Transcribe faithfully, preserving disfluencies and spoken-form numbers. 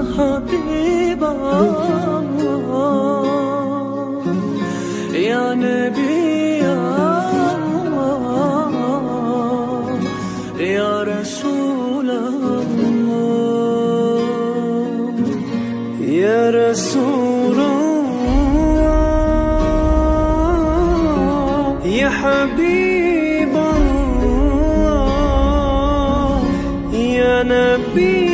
Habib Allah, ya Nebi Allah, ya Resul Allah, ya Resul Allah, ya Habib Allah, ya Nebi.